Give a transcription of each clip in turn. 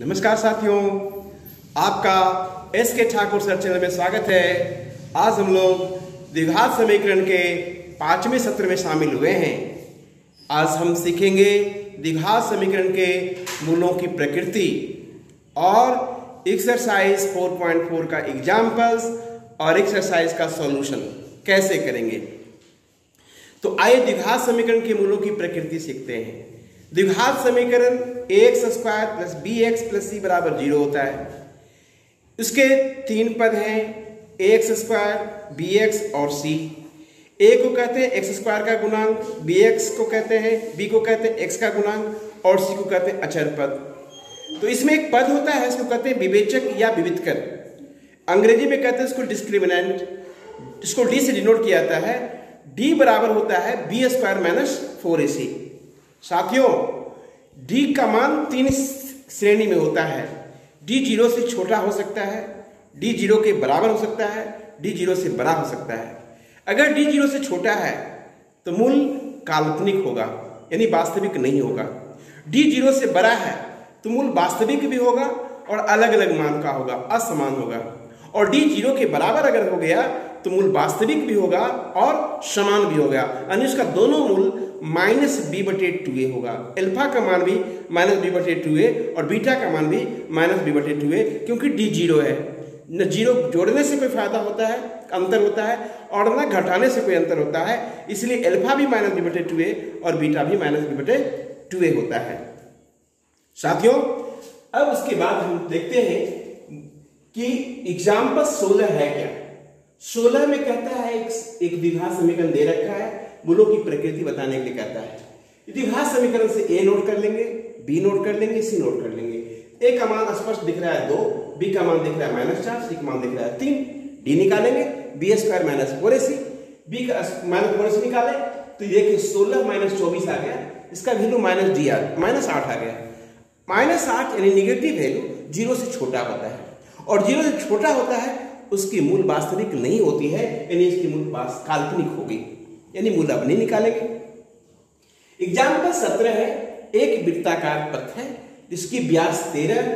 नमस्कार साथियों, आपका एस के ठाकुर सर चैनल में स्वागत है। आज हम लोग द्विघात समीकरण के पांचवें सत्र में शामिल हुए हैं। आज हम सीखेंगे द्विघात समीकरण के मूलों की प्रकृति और एक्सरसाइज 4.4 का एग्जाम्पल्स और एक्सरसाइज का सॉल्यूशन कैसे करेंगे। तो आइए द्विघात समीकरण के मूलों की प्रकृति सीखते हैं। द्विघात समीकरण ax² + bx + c = 0 होता है। इसके तीन पद हैं, ax², bx और c। a को कहते हैं x² का गुणांक, bx को कहते हैं, b को कहते हैं x का गुणांक और c को कहते हैं अचर पद। तो इसमें एक पद होता है, इसको कहते हैं विवेचक या विविधकर। अंग्रेजी में कहते हैं इसको डिस्क्रिमिनेंट। इसको d से डिनोट किया जाता है। d बराबर होता है b² - 4ac। साथियों, d का मान तीन श्रेणी में होता है। d0 से छोटा हो सकता है, d0 के बराबर हो सकता है, d0 से बड़ा हो सकता है। अगर d0 से छोटा है तो मूल काल्पनिक होगा, यानी वास्तविक नहीं होगा। d0 से बड़ा है तो मूल वास्तविक भी होगा और अलग अलग मान का होगा, असमान होगा। और d0 के बराबर अगर हो गया तो मूल वास्तविक भी होगा और समान भी होगा, यानी उसका दोनों मूल -b/2a होगा। अल्फा का मान भी -b/2a और बीटा का मान भी -b/2a, क्योंकि d 0 है। न 0 जोड़ने से कोई फायदा होता है, अंतर होता है, और न घटाने से कोई अंतर होता है। इसलिए अल्फा भी -b/2a और बीटा भी -b/2a होता है। साथियों, अब उसके बाद हम देखते हैं कि एग्जाम्पल 16 है क्या। 16 में कहता है एक द्विघात समीकरण दे रखा है, मूलों की प्रकृति बताने के लिए कहता है। द्विघात समीकरण से a नोट कर लेंगे, b नोट कर लेंगे, c नोट कर लेंगे। a का मान स्पष्ट दिख रहा है 2, b का मान दिख रहा है -4, c का मान दिख रहा है 3। d निकालेंगे, b² - 4ac, b का -4ac निकाले तो देखिए 16 - 24 आ गया। इसका वैल्यू -8 आ गया। -8 यानी नेगेटिव वैल्यू 0 से छोटा होता है, और 0 से छोटा होता है उसकी मूल वास्तविक नहीं होती है, यानी इसकी मूल काल्पनिक होगी, यानी मूल अपने निकालेंगे। एग्जाम्पल 17 है, एक वृत्ताकार पथ है जिसकी व्यास 13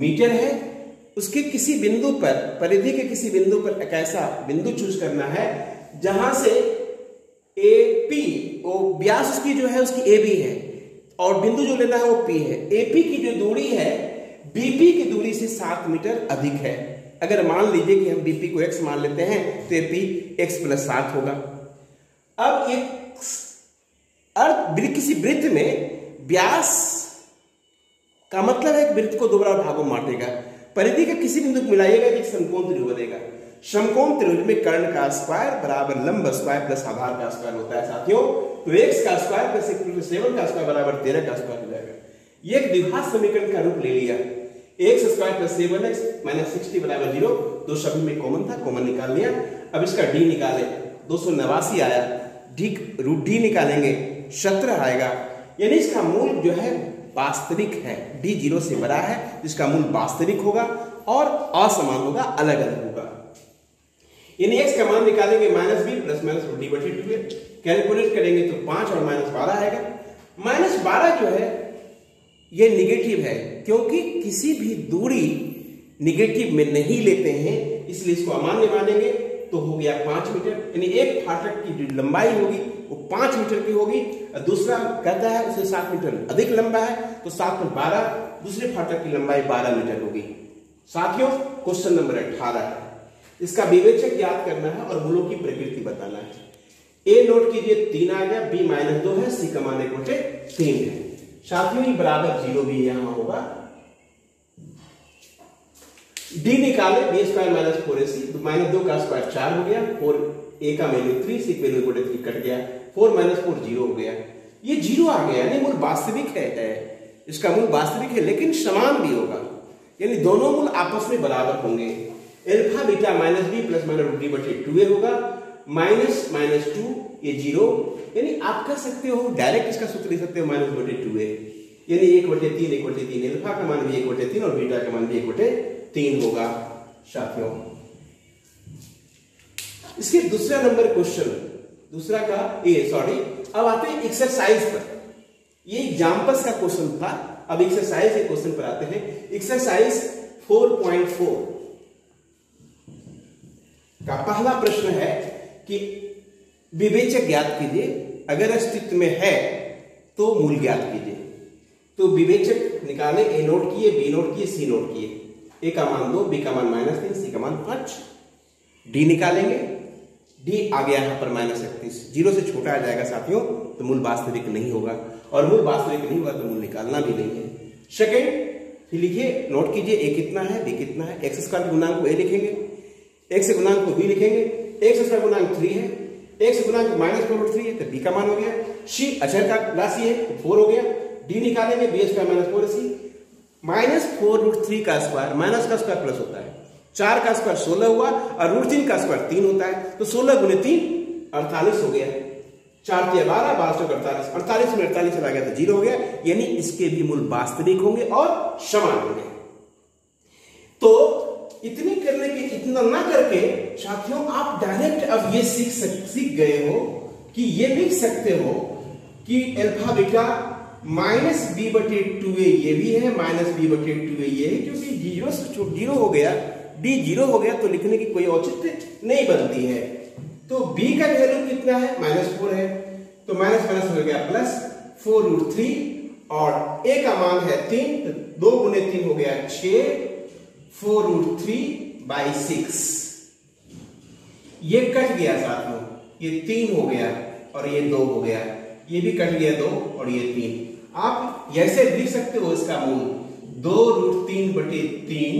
मीटर है। उसके किसी बिंदु पर, परिधि के किसी बिंदु पर एक ऐसा बिंदु चूज करना है जहां से AP वो व्यास की जो है उसकी AB है और बिंदु जो लेना है वो P है। AP की जो दूरी है BP की दूरी से 7 मीटर अधिक है। अगर मान लीजिए कि हम BP को x मान लेते हैं तो AP x + 7 होगा। अब एक किसी वृत्त में व्यास का मतलब है वृत्त को दोबारा भागों बांटेगा, परिधि का किसी बिंदु को मिलाइएगा कि समकोण त्रिभुज बनेगा। समकोण त्रिभुज में कर्ण का स्क्वायर बराबर लंब स्क्वायर प्लस आधार का स्क्वायर होता है। साथियों, तो x का स्क्वायर प्लस 7 का स्क्वायर बराबर 13 का स्क्वायर हो जाएगा। ये एक द्विघात समीकरण का रूप ले लिया। x² + 7x - 60 = 0, दो सभी में कॉमन था, कॉमन निकाल लिया। अब इसका d निकाले, 289 आया। रूट d निकालेंगे, 17 आएगा। यानी इसका मूल जो है वास्तविक है। d 0 से बड़ा है, इसका मूल वास्तविक होगा और असमान होगा, अलग अलग होगा। यानी x का मान निकालेंगे -b ± d/2, कैलकुलेट करेंगे तो 5 और -12 आएगा। -12 जो है ये निगेटिव है, क्योंकि किसी भी दूरी निगेटिव में नहीं लेते हैं, इसलिए इसको अमान्य मानेंगे। तो हो गया 5 मीटर, यानी एक फाटक की जो लंबाई होगी वो 5 मीटर की होगी। दूसरा कहता है उसे 7 मीटर अधिक लंबा है, तो 7 + 12, दूसरे फाटक की लंबाई 12 मीटर होगी। साथियों, क्वेश्चन नंबर 18 है। इसका विवेचक याद करना है और मूलों की प्रकृति बताना है। a नोट कीजिए, 3 आ गया, b -2 है, c का मान 1/3 है। साथियों, बराबर 0 भी यहां होगा। d निकाले, b² - 4ac, -2 का स्क्वायर 4 हो गया, 4 a का वैल्यू 3, c का वैल्यू 3 कट गया, 4 - 4 0 हो गया। ये 0 आ गया, यानी मूल वास्तविक है। इसका मूल वास्तविक है लेकिन समान भी होगा, यानी दोनों मूल आपस में बराबर होंगे। अल्फा बीटा -b ± d/2a होगा, -2 ये 0, यानी आप कह सकते हो डायरेक्ट इसका सूत्र लिख सकते हो -2a, यानी 1/3 1/3। अल्फा का मान भी 1/3 और बीटा का मान भी 1/3 होगा। साथियों, इसके दूसरा नंबर क्वेश्चन, दूसरा का ए सॉरी अब आते हैं एक्सरसाइज पर। ये एग्जाम्पल्स का क्वेश्चन था, अब एक्सरसाइज के क्वेश्चन पर आते हैं। एक्सरसाइज 4.4 का पहला प्रश्न है कि विवेचक ज्ञात कीजिए, अगर अस्तित्व में है तो मूल ज्ञात कीजिए। तो विवेचक निकाले, ए नोट किए, बी नोट किए, सी नोट किए। ए का मान 2, बी का मान -3, सी का मान 5। डी निकालेंगे, डी आ गया यहाँ पर -31, 0 से छोटा आ जाएगा साथियों, तो मूल वास्तविक नहीं होगा, और मूल वास्तविक नहीं हुआ तो मूल निकालना भी नहीं है। सेकेंड, फिर लिखिए, नोट कीजिए, ए कितना है, बी कितना है। एक्स स्क्वायर गुणांक को ए लिखेंगे, एक्स गुणांक को बी लिखेंगे, एक्स स्क्वायर गुणांक 3 है, एक्स गुणांक -3 है, तो बी का मान हो गया। सी अचर का राशि है, 4 हो गया। डी निकालेंगे, बी स्क्वायर -4 सी, -4√3 का स्क्वायर, माइनस का स्क्वायर प्लस होता है, 4 का स्क्वायर 16 हुआ, और √3 का स्क्वायर 3 होता है, तो 16 × 3 48 हो गया। 4 × 12 = 48, 48 में 48 चला गया तो 0 हो गया, यानी इसके भी मूल वास्तविक होंगे और समान होंगे। तो इतने करने के, इतना ना करके साथियों आप डायरेक्ट अब ये सीख गए हो कि ये लिख सकते हो कि अल्फा बीटा -b/2a ये भी है, -b/2a ये है, क्योंकि 0 हो गया, d 0 हो गया, तो लिखने की कोई औचित्य नहीं बनती है। तो b का वैल्यू कितना है, -4 है, तो माइनस हो गया प्लस, 4√3, और a का मान है 3, तो 2 × 3 हो गया 6, 4√3/6 ये कट गया साथियों, ये 3 हो गया और ये 2 हो गया, ये भी कट गया 2 और ये 3। आप ऐसे लिख सकते हो इसका मूल 2√3/3,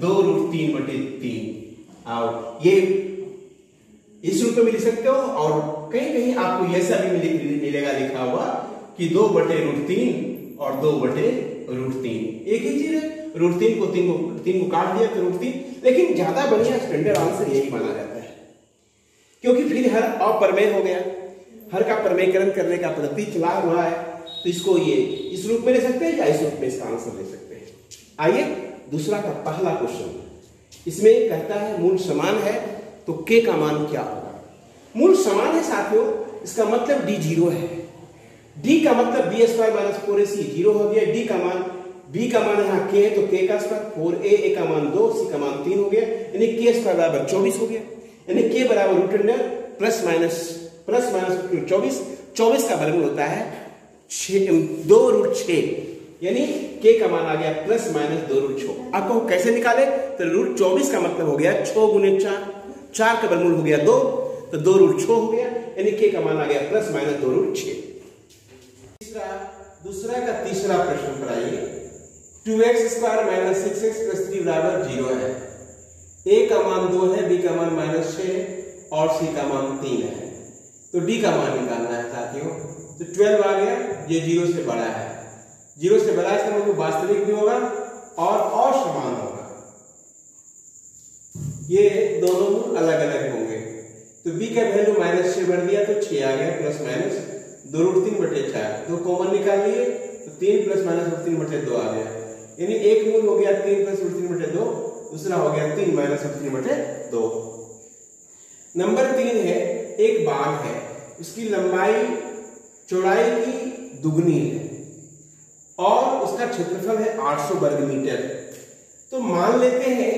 2√3/3, और ये इस रूप में लिख सकते हो। और कहीं कहीं आपको ऐसा भी मिलेगा लिखा हुआ कि 2/√3 और 2/√3, एक ही चीज है। √3 को काट दिया तो √3, लेकिन ज्यादा बढ़िया स्टैंडर्ड आंसर यही माना जाता है, क्योंकि फिर हर अप्रमेय हो गया, हर का प्रमेयकरण करने का पद्धति चला हुआ है, तो इसको ये इस रूप में ले सकते हैं या इस रूप में इसका आंसर ले सकते हैं। आइए दूसरा का पहला क्वेश्चन, इसमें कहता है मूल समान है, तो के का मान क्या होगा। मूल समान है साथियों, इसका मतलब डी 0 है, डी का मतलब b² - 4ac 0 हो गया, डी का मान, b का मान यहाँ k है, तो k का स्क्वायर 4a, a का मान 2, c का मान 3 हो गया, यानी k² = 24 हो गया, यानी k = ±24 का वर्गमूल होता है 2√6, यानी k का मान आ गया ±2√6। आपको कैसे निकाले, तो √24 का मतलब हो गया 6 × 4, 4 का वर्गमूल हो गया 2, तो 2√6 हो गया, यानी k का मान आ गया ±2√6। दूसरा का तीसरा प्रश्न पर आइए, 2x² - 6x + 3 0 है, a का मान 2 है, b का मान -6 है, और c का मान 3 है, तो d का मान निकालना है साथियों, तो 12 आ गया, ये 0 से बड़ा है, 0 से बड़ा इसका मतलब वास्तविक भी होगा और समान होगा, ये दोनों मूल अलग अलग होंगे। तो b का वैल्यू -6 बढ़ दिया तो 6 आ गया ± 2√3/4, 2 कॉमन निकाल लिए तो 3 ± 3/2 आ गया, यानी एक मूल हो गया 3 ± 3/2, दूसरा हो गया 3 − 3/2। नंबर 3 है, एक बाघ है, उसकी लंबाई चौड़ाई की दुगनी है और उसका क्षेत्रफल है 800 वर्ग मीटर। तो मान लेते हैं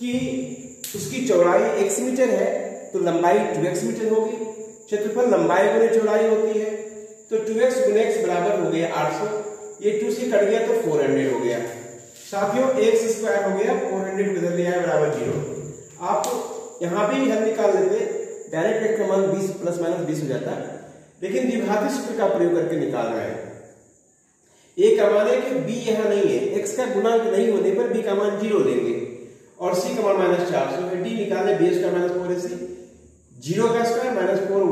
कि उसकी चौड़ाई 1 मीटर है, तो लंबाई 2x मीटर होगी, क्षेत्रफल लंबाई गुने चौड़ाई होती है, तो 2x × x बराबर हो गया 800, ये 2 से कट गया तो 400 हो गया साथियों, x² हो गया, 400 उधर ले आए बराबर 0। आप यहाँ भी हल निकाल लेते, डायरेक्ट x का मान 20 ± 20 हो जाता, लेकिन द्विघाती सूत्र का प्रयोग करके निकाल रहा है। a का मान है कि b यहाँ नहीं है, x का गुणांक नहीं होने पर b का मान 0 लेंगे, और c का मान -400 है, d निकाले, b का मान -4ac 0 का स्क्वायर -4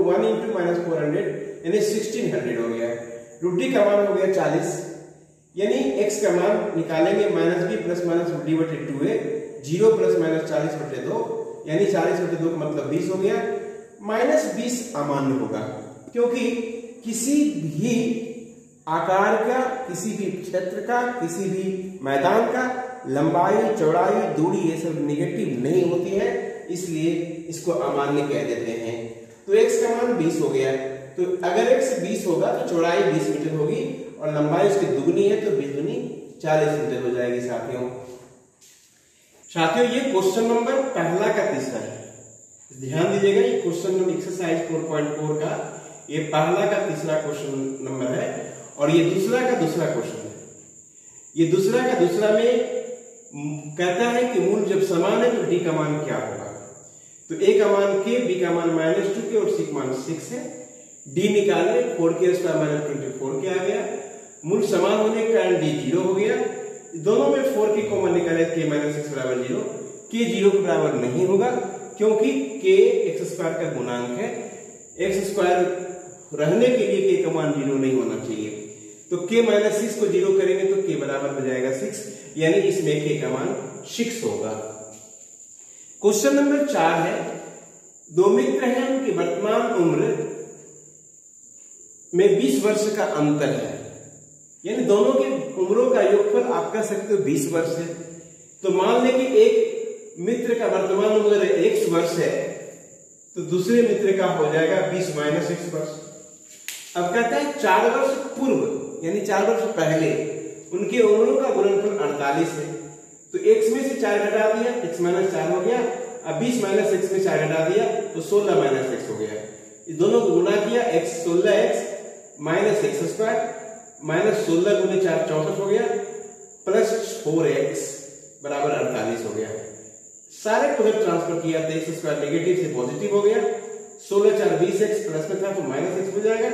1 × -400 यानी 1600 हो गया, √d का मान हो गया 40, यानी x का मान निकालेंगे -b ± √d/2a 0 ± 40/2 यानी 40/2 का मतलब 20 हो गया, -20 अमान्य होगा, क्योंकि किसी भी आकार का, किसी भी क्षेत्र का, किसी भी मैदान का लंबाई चौड़ाई दूरी ये सब नेगेटिव नहीं होती है, इसलिए इसको अमान्य कह देते हैं। तो x का मान 20 हो गया, तो अगर x 20 होगा तो चौड़ाई 20 मीटर होगी और लंबाई इसकी दुगनी है तो 20 दूनी 40 मीटर हो जाएगी। साथियों ये क्वेश्चन नंबर पहला का तीसरा है, ध्यान दीजिएगा ये क्वेश्चन नंबर एक्सरसाइज 4.4 का ये पहला का तीसरा क्वेश्चन नंबर है और ये दूसरा का दूसरा क्वेश्चन है। ये दूसरा का दूसरा में कहता है कि मूल जब समान है तो डी का मान क्या होगा, तो ए का मान के, बी का मान -2 के और सी का मान 6 है। डी निकालने 4k² - 24 के आ गया, मूल समान होने के कारण डी 0 हो गया। दोनों में 4 के कॉमन निकाले k-6 = 0, k 0 के बराबर नहीं होगा क्योंकि k x² का गुणांक है, x² रहने के लिए k का मान 0 नहीं होना चाहिए। तो k-6 को 0 करेंगे तो k बराबर हो जाएगा 6, यानी इसमें k का मान 6 होगा। क्वेश्चन नंबर 4 है, दो मित्र हैं, उनकी वर्तमान उम्र में 20 वर्ष का अंतर है, यानी दोनों की उम्रों का योगफल आप कह सकते हो 20 वर्ष है। तो मान लें कि एक मित्र का वर्तमान उम्र 1 वर्ष है तो दूसरे मित्र का हो जाएगा 20 - 1 वर्ष। अब कहता है 4 वर्ष पूर्व यानी 4 वर्ष पहले उनकी उम्रों का गुणनफल 48 है, तो x में से 4 घटा दिया, x - 4 हो गया। अब 20 - 1 में 4 घटा दिया तो 16 - 1 हो गया। ये दोनों को गुणा किया, x 16x -x² - 16 गुने 4 64 हो गया प्लस 4x बराबर 48 हो गया। सारे को जब ट्रांसफर किया तो x² नेगेटिव से पॉजिटिव हो गया, 16 - 4 20x प्लस में था तो -x हो जाएगा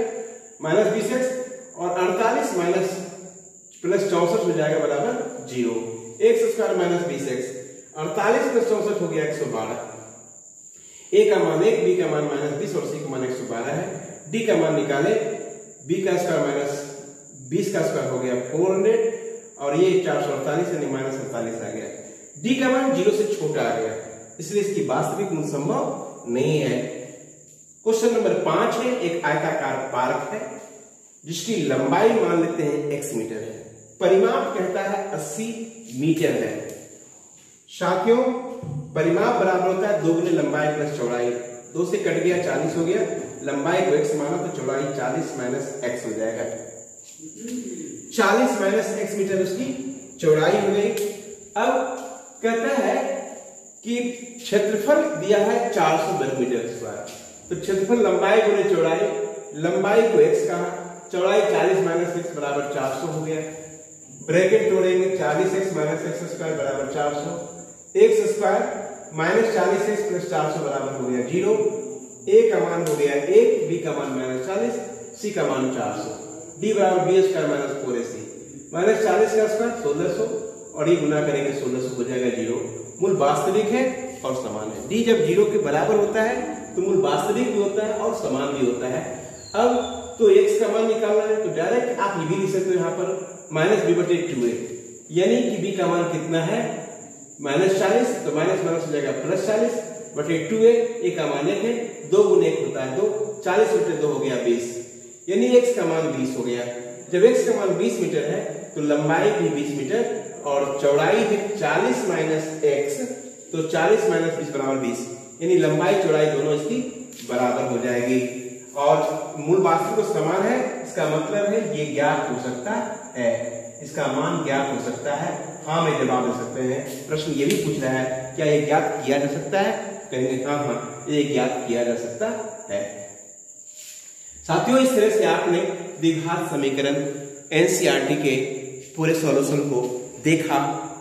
-20x और 48 माइनस प्लस 64 हो जाएगा बराबर 0। x² - 20x 48 + 64 हो गया 112। a का मान 1, b का मान -20 और c का मान 112 है। d का मान निकाले, b का स्क्वायर -20 हो गया 400 और ये 448 यानी -47 आ गया। d का मान 0 से छोटा आ गया इसलिए इसकी वास्तविक मूल संभव नहीं है। क्वेश्चन नंबर 5 है, एक आयताकार पार्क है जिसकी लंबाई मान लेते हैं x मीटर है, परिमाप कहता है 80 मीटर है। साथियों परिमाप बराबर होता है 2 गुने लंबाई प्लस चौड़ाई, 2 से कट गया 40 हो गया, लंबाई को x माना तो चौड़ाई 40 - x हो जाएगा, 40 - x मीटर उसकी चौड़ाई हो गई। अब कहता है कि क्षेत्रफल दिया है 400 m², तो क्षेत्रफल लंबाई गुने चौड़ाई, लंबाई को x कहा, चौड़ाई 40 - x बराबर 400 हो गया। ब्रैकेट तोड़ेंगे 40x - x² बराबर 400, x² - 40x प्लस 400 बराबर हो गया 0। a का मान हो गया 1, b का मान -40, c का मान 400, d बराबर b² - 4ac -40² 1600 और ये गुना करेंगे 1600 हो जाएगा 0। मूल वास्तविक है और समान है, d जब 0 के बराबर होता है तो मूल वास्तविक भी होता है और समान भी होता है। अब तो x का मान निकालना है तो डायरेक्ट आप ये भी लिख सकते हो यहाँ पर -b/2a, यानी कि b का मान कितना है -40 तो माइनस हो जाएगा प्लस 40/2a, a का मान 1 है, 2 × 1 होता है 2, 40/2 हो गया 20, यानी x का मान 20 हो गया। जब x का मान 20 मीटर है तो लंबाई भी 20 मीटर और चौड़ाई है 40 - x, तो 40 - 20 = 20, यानी लंबाई चौड़ाई दोनों इसकी बराबर हो जाएगी और मूल वास्तविक को समान है। इसका मतलब है ये ज्ञात हो सकता है, इसका मान ज्ञात हो सकता है, हाँ में जवाब दे सकते हैं। प्रश्न ये भी पूछ रहा है क्या ये ज्ञात किया जा सकता है, कहेंगे हाँ ये ज्ञात किया जा सकता है। साथियों इस तरह से आपने द्विघात समीकरण एनसीईआरटी के पूरे सॉल्यूशन को देखा,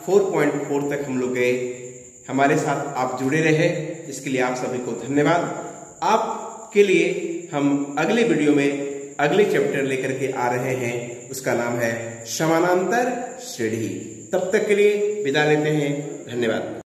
4.4 तक हम लोग गए। हमारे साथ आप जुड़े रहे इसके लिए आप सभी को धन्यवाद। आपके लिए हम अगले वीडियो में अगले चैप्टर लेकर के आ रहे हैं, उसका नाम है समांतर श्रेणी। तब तक के लिए विदा लेते हैं, धन्यवाद।